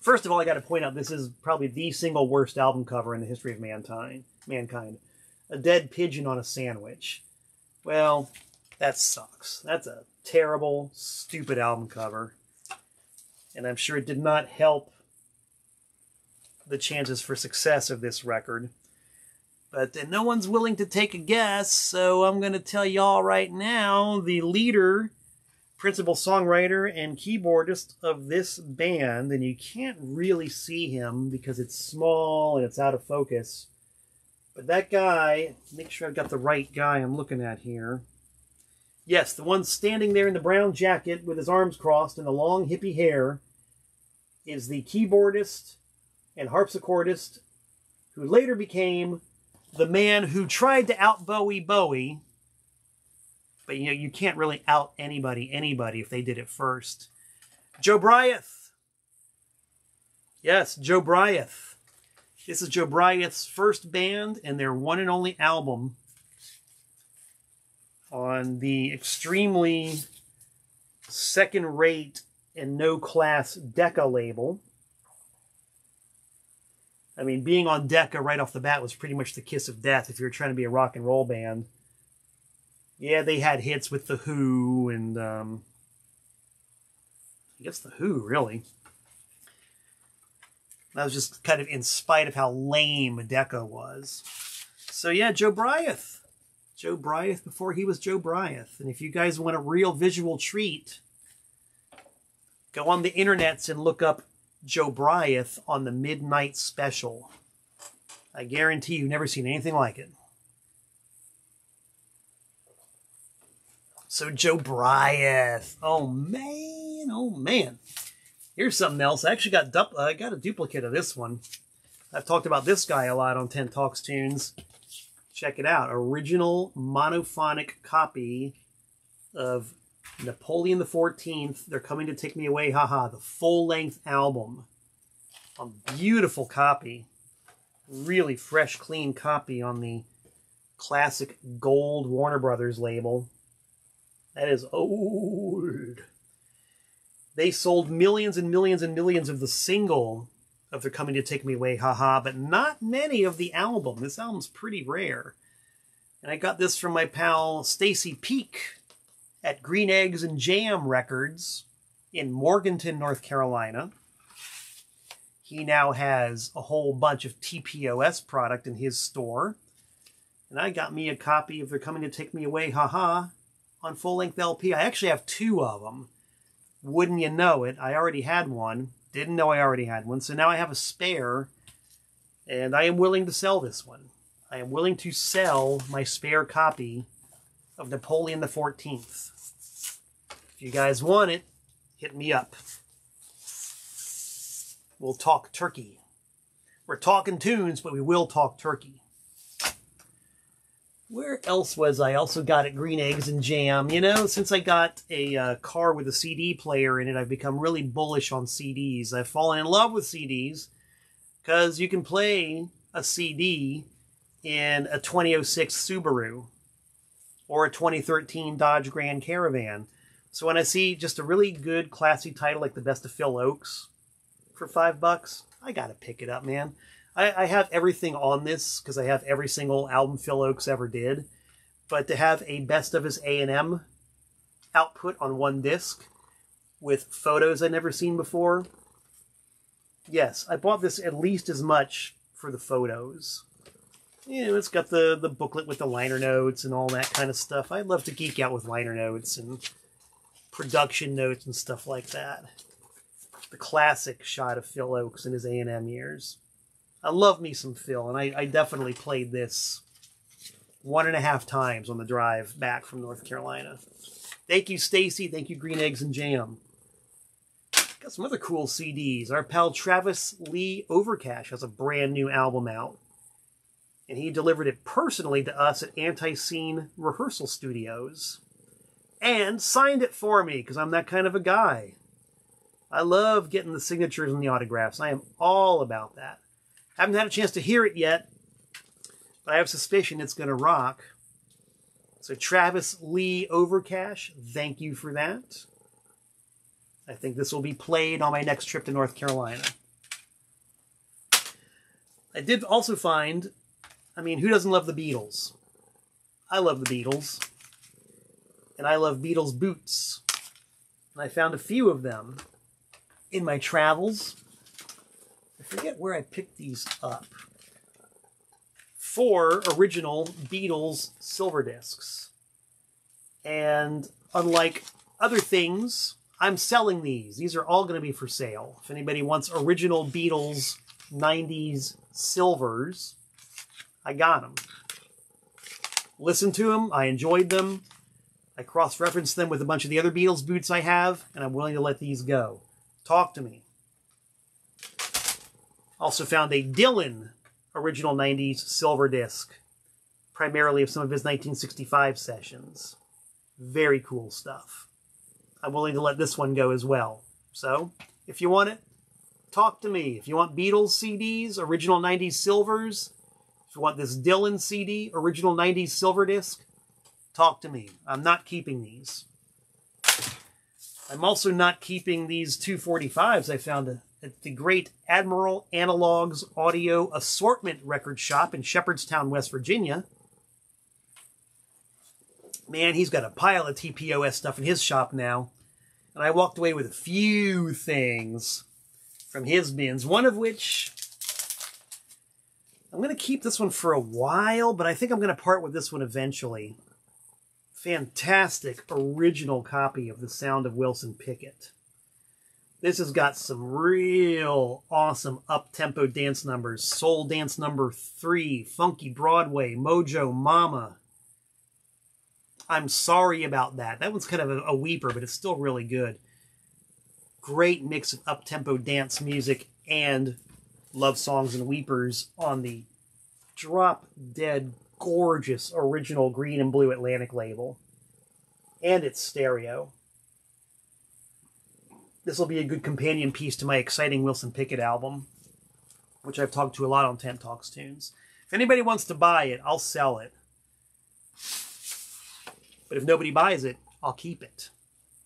first of all, I got to point out this is probably the single worst album cover in the history of mankind. A dead pigeon on a sandwich. Well, that sucks. That's a terrible, stupid album cover. And I'm sure it did not help the chances for success of this record. But no one's willing to take a guess, so I'm going to tell y'all right now, the leader principal songwriter and keyboardist of this band, and you can't really see him because it's small and it's out of focus. But that guy, make sure I've got the right guy I'm looking at here. Yes, the one standing there in the brown jacket with his arms crossed and the long hippie hair is the keyboardist and harpsichordist who later became the man who tried to out Bowie Bowie. But, you know, you can't really out anybody if they did it first. Jobriath. Yes, Jobriath. This is Jobriath's first band and their one and only album on the extremely second-rate and no-class Decca label. I mean, being on Decca right off the bat was pretty much the kiss of death if you were trying to be a rock and roll band. Yeah, they had hits with The Who and, I guess The Who, really. That was just kind of in spite of how lame Decca was. So yeah, Jobriath. Jobriath before he was Jobriath. And if you guys want a real visual treat, go on the internets and look up Jobriath on the Midnight Special. I guarantee you've never seen anything like it. So Jobriath, oh man, here's something else. I actually got a duplicate of this one. I've talked about this guy a lot on Tent Talks Tunes. Check it out, original monophonic copy of Napoleon the 14th. They're Coming to Take Me Away, haha, the full-length album. A beautiful copy, really fresh, clean copy on the classic gold Warner Brothers label. That is old. They sold millions and millions and millions of the single of They're Coming to Take Me Away, haha, but not many of the album. This album's pretty rare. And I got this from my pal Stacy Peak at Green Eggs and Jam Records in Morganton, North Carolina. He now has a whole bunch of TPOS product in his store. And I got me a copy of They're Coming to Take Me Away, haha, on full-length LP. I actually have two of them. Wouldn't you know it, I already had one. Didn't know I already had one. So now I have a spare, and I am willing to sell this one. I am willing to sell my spare copy of Napoleon the 14th. If you guys want it, hit me up. We'll talk turkey. We're talking tunes, but we will talk turkey. Where else was I? Also got at Green Eggs and Jam. You know, since I got a car with a CD player in it, I've become really bullish on CDs. I've fallen in love with CDs because you can play a CD in a 2006 Subaru or a 2013 Dodge Grand Caravan. So when I see just a really good classy title like The Best of Phil Ochs for $5, I gotta pick it up, man. I have everything on this because I have every single album Phil Ochs ever did. But to have a best of his A&M output on one disc with photos I'd never seen before. Yes, I bought this at least as much for the photos. You know, it's got the booklet with the liner notes and all that kind of stuff. I love to geek out with liner notes and production notes and stuff like that. The classic shot of Phil Ochs in his A&M years. I love me some Phil, and I definitely played this 1.5 times on the drive back from North Carolina. Thank you, Stacy. Thank you, Green Eggs and Jam. Got some other cool CDs. Our pal Travis Lee Overcash has a brand new album out, and he delivered it personally to us at ANTiSEEN Rehearsal Studios and signed it for me because I'm that kind of a guy. I love getting the signatures and the autographs. I am all about that. Haven't had a chance to hear it yet, but I have a suspicion it's going to rock. So Travis Lee Overcash, thank you for that. I think this will be played on my next trip to North Carolina. I did also find, I mean, who doesn't love the Beatles? I love the Beatles. And I love Beatles boots. And I found a few of them in my travels. I forget where I picked these up. 4 original Beatles silver discs. And unlike other things. I'm selling these. These are all going to be for sale. If anybody wants original Beatles 90s silvers, I got them. Listened to them. I enjoyed them. I cross-referenced them with a bunch of the other Beatles boots I have, and I'm willing to let these go. Talk to me. Also found a Dylan original 90s silver disc, primarily of some of his 1965 sessions. Very cool stuff. I'm willing to let this one go as well. So, if you want it, talk to me. If you want Beatles CDs, original 90s silvers, if you want this Dylan CD, original 90s silver disc, talk to me. I'm not keeping these. I'm also not keeping these 245s I found at the Great Admiral Analogs Audio Assortment Record Shop in Shepherdstown, West Virginia. Man, he's got a pile of TPOS stuff in his shop now. And I walked away with a few things from his bins, one of which... I'm going to keep this one for a while, but I think I'm going to part with this one eventually. Fantastic original copy of The Sound of Wilson Pickett. This has got some real awesome up-tempo dance numbers. Soul Dance Number 3, Funky Broadway, Mojo Mama. I'm sorry about that. That one's kind of a weeper, but it's still really good. Great mix of up-tempo dance music and love songs and weepers on the drop-dead gorgeous original green and blue Atlantic label. And it's stereo. This will be a good companion piece to my exciting Wilson Pickett album, which I've talked to a lot on Tent Talks Tunes. If anybody wants to buy it, I'll sell it. But if nobody buys it, I'll keep it.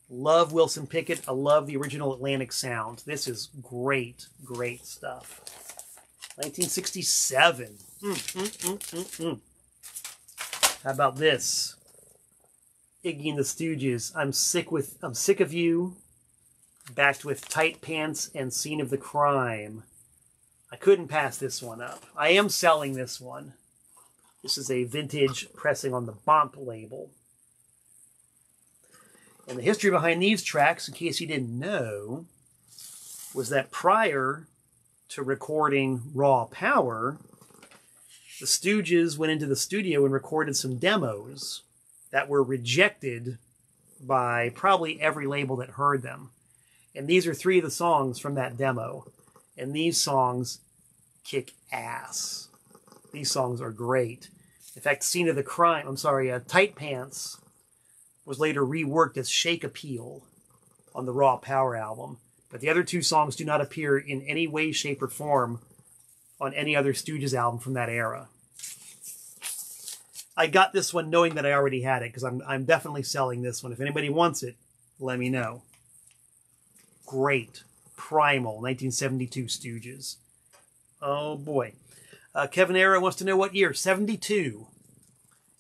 Love Wilson Pickett. I love the original Atlantic sound. This is great, great stuff. 1967. How about this? Iggy and the Stooges. I'm sick of you. Backed with Tight Pants and Scene of the Crime. I couldn't pass this one up. I am selling this one. This is a vintage pressing on the Bomp label. And the history behind these tracks, in case you didn't know, was that prior to recording Raw Power, the Stooges went into the studio and recorded some demos that were rejected by probably every label that heard them. And these are three of the songs from that demo. And these songs kick ass. These songs are great. In fact, Scene of the Crime, Tight Pants was later reworked as Shake Appeal on the Raw Power album. But the other two songs do not appear in any way, shape, or form on any other Stooges album from that era. I got this one knowing that I already had it, because I'm definitely selling this one. If anybody wants it, let me know. Great. Primal, 1972 Stooges. Oh, boy. Kevin Arrow wants to know what year. 72.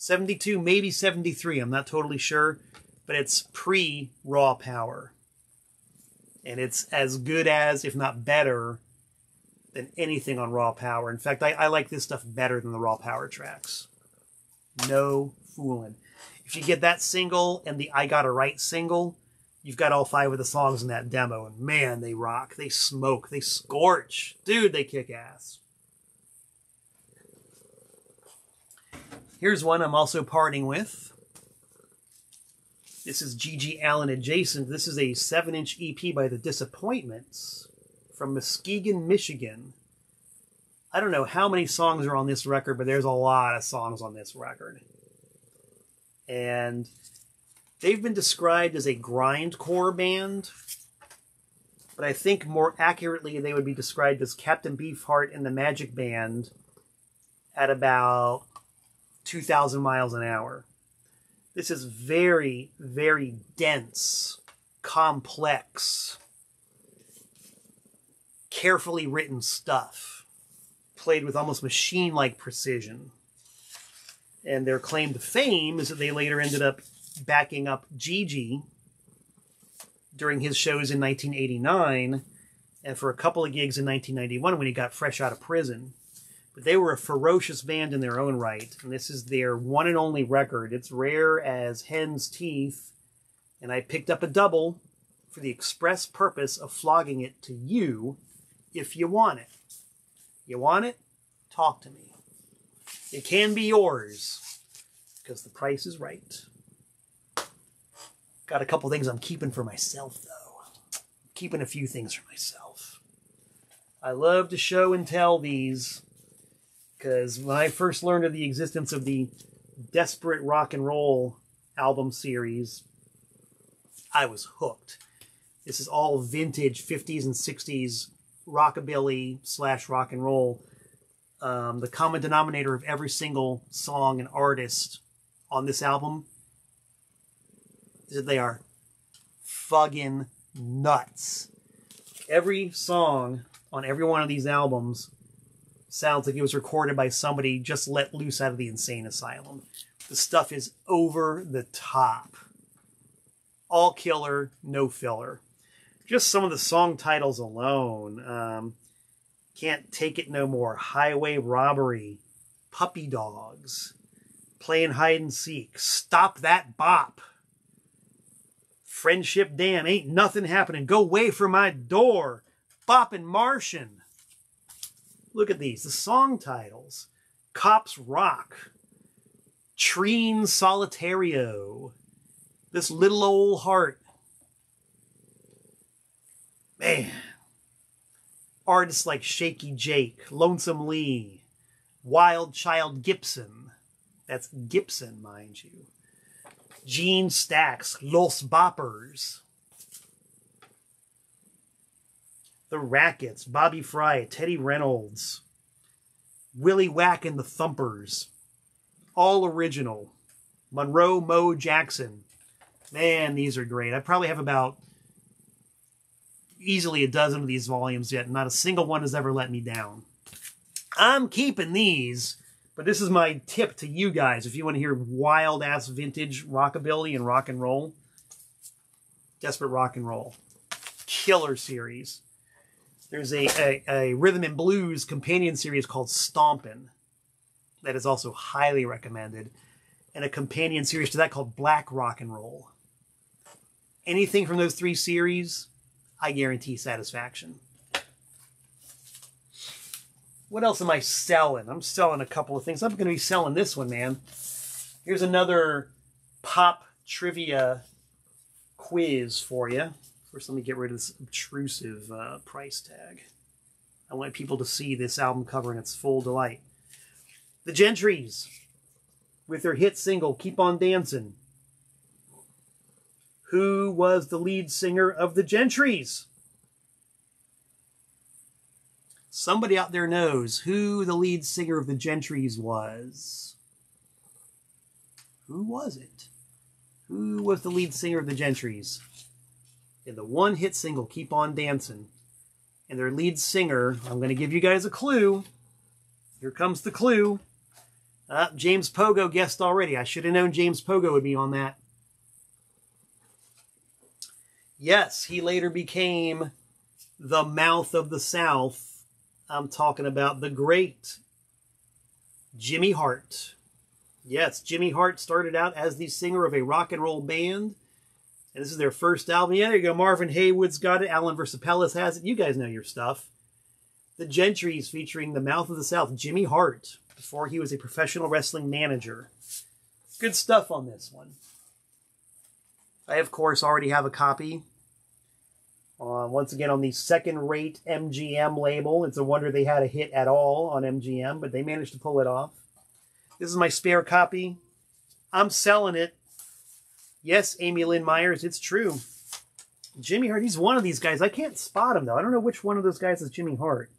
72, maybe 73. I'm not totally sure. But it's pre-Raw Power. And it's as good as, if not better, than anything on Raw Power. In fact, I like this stuff better than the Raw Power tracks. No fooling. If you get that single and the I Got a Right single, you've got all five of the songs in that demo. And man, they rock. They smoke. They scorch. Dude, they kick ass. Here's one I'm also parting with. This is G.G. Allen adjacent. This is a 7-inch EP by The Disappointments from Muskegon, Michigan. I don't know how many songs are on this record, but there's a lot of songs on this record. And they've been described as a grindcore band, but I think more accurately they would be described as Captain Beefheart and the Magic Band at about 2,000 miles an hour. This is very, very dense, complex, carefully written stuff, played with almost machine-like precision. And their claim to fame is that they later ended up backing up Gigi during his shows in 1989 and for a couple of gigs in 1991 when he got fresh out of prison. But they were a ferocious band in their own right, and this is their one and only record. It's rare as hen's teeth and I picked up a double for the express purpose of flogging it to you if you want it. You want it? Talk to me. It can be yours because the price is right. Got a couple things I'm keeping for myself, though. Keeping a few things for myself. I love to show and tell these because when I first learned of the existence of the Desperate Rock and Roll album series, I was hooked. This is all vintage 50s and 60s rockabilly / rock and roll. The common denominator of every single song and artist on this album is that they are fucking nuts. Every song on every one of these albums sounds like it was recorded by somebody just let loose out of the insane asylum. The stuff is over the top. All killer, no filler. Just some of the song titles alone. Can't Take It No More, Highway Robbery, Puppy Dogs, Playing Hide and Seek, Stop That Bop, Friendship Damn, Ain't Nothing Happening, Go Away From My Door, Boppin' Martian. Look at these, the song titles. Cops Rock, Treen Solitario, This Little Old Heart. Man. Artists like Shaky Jake, Lonesome Lee, Wild Child Gibson. That's Gibson, mind you. Gene Stax, Los Boppers. The Rackets, Bobby Fry, Teddy Reynolds, Willie Wack and the Thumpers. All original. Monroe Moe Jackson. Man, these are great. I probably have about easily a dozen of these volumes yet, and not a single one has ever let me down. I'm keeping these, but this is my tip to you guys. If you want to hear wild-ass vintage rockabilly and rock and roll, Desperate Rock and Roll. Killer series. There's a rhythm and blues companion series called Stompin' that is also highly recommended, and a companion series to that called Black Rock and Roll. Anything from those three series, I guarantee satisfaction. What else am I selling? I'm selling a couple of things. I'm going to be selling this one, man. Here's another pop trivia quiz for you. First, let me get rid of this obtrusive price tag. I want people to see this album cover in its full delight. The Gentrys, with their hit single, Keep On Dancin'. Who was the lead singer of the Gentrys? Somebody out there knows who the lead singer of the Gentrys was. Who was it? Who was the lead singer of the Gentrys? In the one hit single, Keep On Dancin'. And their lead singer, I'm going to give you guys a clue. Here comes the clue. James Pogo guessed already. I should have known James Pogo would be on that. Yes, he later became the Mouth of the South. I'm talking about the great Jimmy Hart. Yes, Jimmy Hart started out as the singer of a rock and roll band. And this is their first album. Yeah, there you go. Marvin Haywood's got it. Alan Versapellis has it. You guys know your stuff. The Gentrys featuring the Mouth of the South, Jimmy Hart, before he was a professional wrestling manager. Good stuff on this one. I, of course, already have a copy. Once again, on the second-rate MGM label. It's a wonder they had a hit at all on MGM, but they managed to pull it off. This is my spare copy. I'm selling it. Yes, Amy Lynn Myers, it's true. Jimmy Hart, he's one of these guys. I can't spot him, though. I don't know which one of those guys is Jimmy Hart.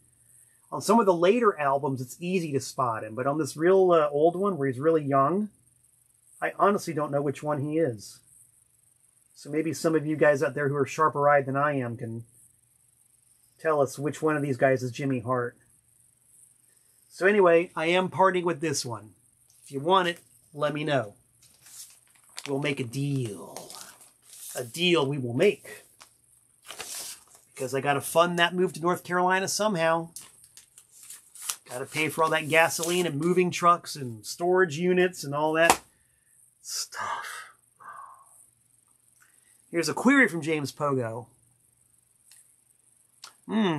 On some of the later albums, it's easy to spot him, but on this real old one where he's really young, I honestly don't know which one he is. So maybe some of you guys out there who are sharper-eyed than I am can tell us which one of these guys is Jimmy Hart. So anyway, I am parting with this one. If you want it, let me know. We'll make a deal. A deal we will make. Because I gotta fund that move to North Carolina somehow. Gotta pay for all that gasoline and moving trucks and storage units and all that stuff. Here's a query from James Pogo.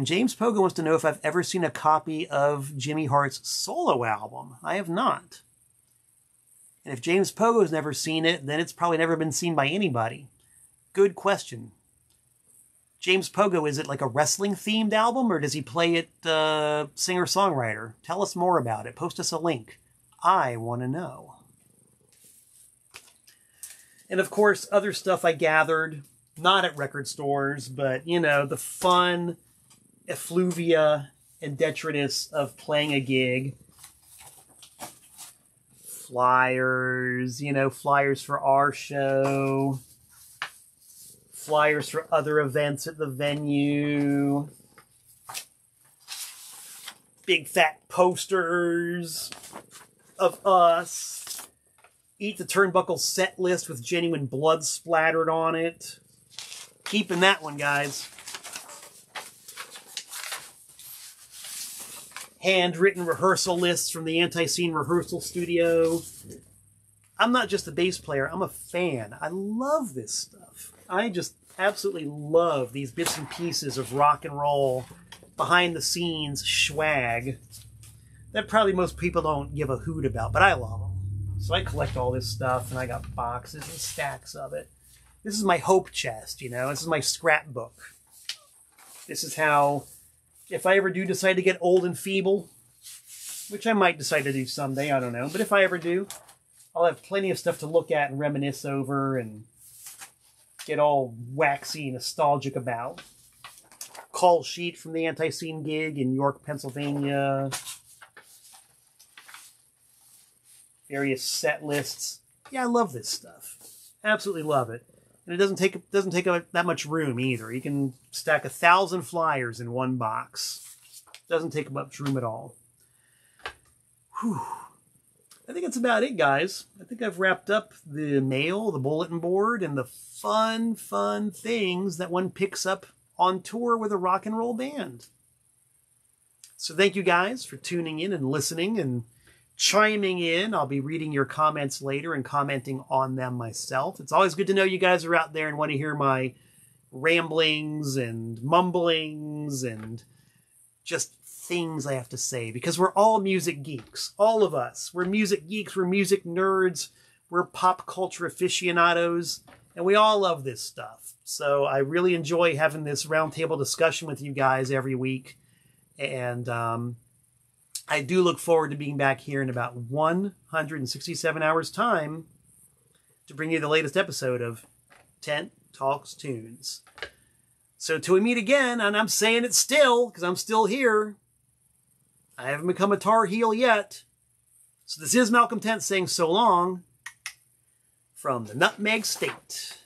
James Pogo wants to know if I've ever seen a copy of Jimmy Hart's solo album. I have not. And if James Pogo's never seen it, then it's probably never been seen by anybody. Good question. James Pogo, is it like a wrestling-themed album, or does he play it singer-songwriter? Tell us more about it. Post us a link. I want to know. And of course, other stuff I gathered, not at record stores, but, you know, the fun effluvia and detritus of playing a gig. Flyers, you know, flyers for our show, flyers for other events at the venue, big fat posters of us, Eat the Turnbuckle set list with genuine blood splattered on it. Keeping that one, guys. Handwritten rehearsal lists from the ANTiSEEN rehearsal studio. I'm not just a bass player, I'm a fan. I love this stuff. I just absolutely love these bits and pieces of rock and roll, behind the scenes swag that probably most people don't give a hoot about, but I love them. So I collect all this stuff, and I got boxes and stacks of it. This is my hope chest, you know? This is my scrapbook. This is how, if I ever do decide to get old and feeble, which I might decide to do someday, I don't know. But if I ever do, I'll have plenty of stuff to look at and reminisce over and get all waxy and nostalgic about. Call sheet from the ANTiSEEN gig in York, Pennsylvania. Various set lists. Yeah, I love this stuff. Absolutely love it. And it doesn't take that much room either. You can stack 1,000 flyers in one box. Doesn't take much room at all. Whew. I think that's about it, guys. I think I've wrapped up the mail, the bulletin board, and the fun, fun things that one picks up on tour with a rock and roll band. So thank you guys for tuning in and listening and chiming in. I'll be reading your comments later and commenting on them myself. It's always good to know you guys are out there and want to hear my ramblings and mumblings and just things I have to say, because we're all music geeks. All of us. We're music geeks. We're music nerds. We're pop culture aficionados, and we all love this stuff. So I really enjoy having this roundtable discussion with you guys every week, and I do look forward to being back here in about 167 hours' time to bring you the latest episode of Tent Talks Tunes. So till we meet again, and I'm saying it still, because I'm still here. I haven't become a Tar Heel yet. So this is Malcolm Tent saying so long from the Nutmeg State.